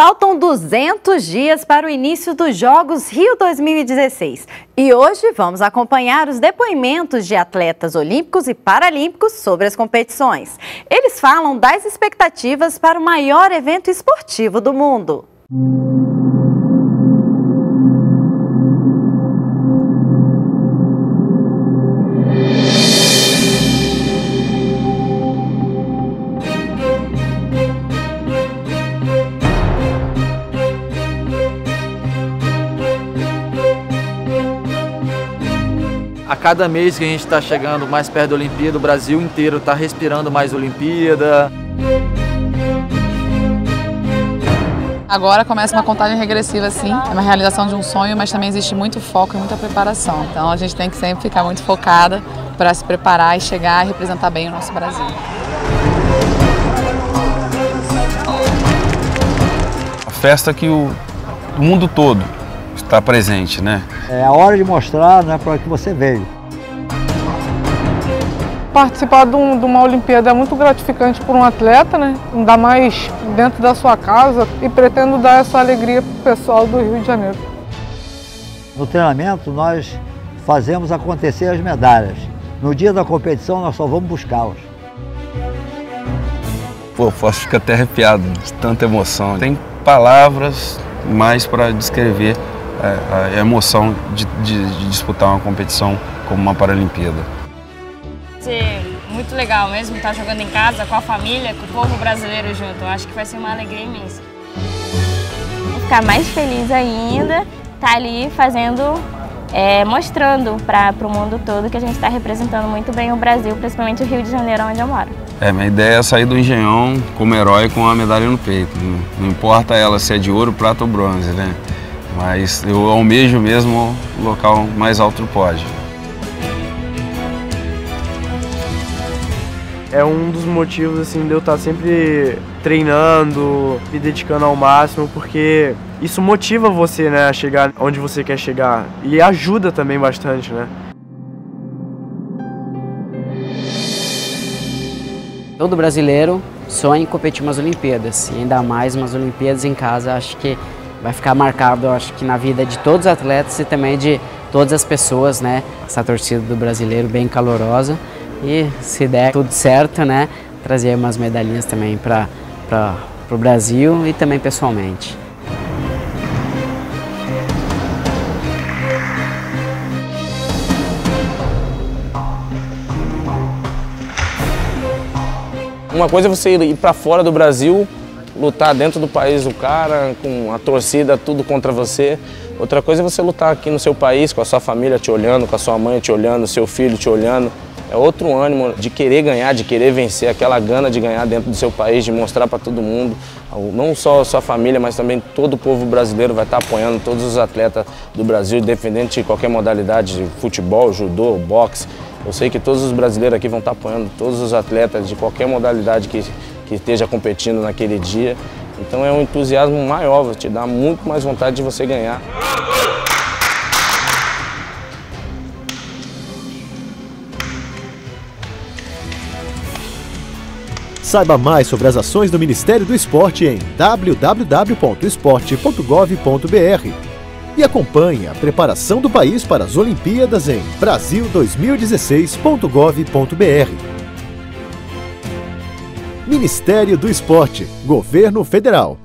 Faltam 200 dias para o início dos Jogos Rio 2016 e hoje vamos acompanhar os depoimentos de atletas olímpicos e paralímpicos sobre as competições. Eles falam das expectativas para o maior evento esportivo do mundo. A cada mês que a gente está chegando mais perto da Olimpíada, o Brasil inteiro está respirando mais Olimpíada. Agora começa uma contagem regressiva, sim. É uma realização de um sonho, mas também existe muito foco e muita preparação. Então a gente tem que sempre ficar muito focada para se preparar e chegar e representar bem o nosso Brasil. A festa que o mundo todo está presente, né? É a hora de mostrar, né, para que você veio. Participar de uma Olimpíada é muito gratificante para um atleta, né? Ainda mais dentro da sua casa, e pretendo dar essa alegria para o pessoal do Rio de Janeiro. No treinamento nós fazemos acontecer as medalhas. No dia da competição nós só vamos buscá-las. Pô, posso ficar até arrepiado de tanta emoção. Tem palavras mais para descrever a emoção de disputar uma competição como uma Paralimpíada. É muito legal mesmo estar jogando em casa, com a família, com o povo brasileiro junto. Eu acho que vai ser uma alegria imensa. Vou ficar mais feliz ainda, estar ali fazendo, mostrando para o mundo todo que a gente está representando muito bem o Brasil, principalmente o Rio de Janeiro, onde eu moro. Minha ideia é sair do Engenhão como herói com a medalha no peito. Né? Não importa ela se é de ouro, prata ou bronze, né? Mas eu almejo mesmo o local mais alto do pódio. É um dos motivos assim, de eu estar sempre treinando, me dedicando ao máximo, porque isso motiva você, né, a chegar onde você quer chegar e ajuda também bastante, né? Todo brasileiro sonha em competir umas Olimpíadas, e ainda mais umas Olimpíadas em casa. Acho que vai ficar marcado, eu acho que na vida de todos os atletas e também de todas as pessoas, né? Essa torcida do brasileiro bem calorosa e, se der tudo certo, né, trazer umas medalhinhas também para o Brasil e também pessoalmente. Uma coisa é você ir para fora do Brasil, lutar dentro do país do cara, com a torcida, tudo contra você. Outra coisa é você lutar aqui no seu país, com a sua família te olhando, com a sua mãe te olhando, seu filho te olhando. É outro ânimo de querer ganhar, de querer vencer, aquela gana de ganhar dentro do seu país, de mostrar para todo mundo. Não só a sua família, mas também todo o povo brasileiro vai estar apoiando todos os atletas do Brasil, independente de qualquer modalidade, futebol, judô, boxe. Eu sei que todos os brasileiros aqui vão estar apoiando todos os atletas de qualquer modalidade que esteja competindo naquele dia. Então é um entusiasmo maior, vai te dar muito mais vontade de você ganhar. Saiba mais sobre as ações do Ministério do Esporte em www.esporte.gov.br e acompanhe a preparação do país para as Olimpíadas em Brasil2016.gov.br. Ministério do Esporte, Governo Federal.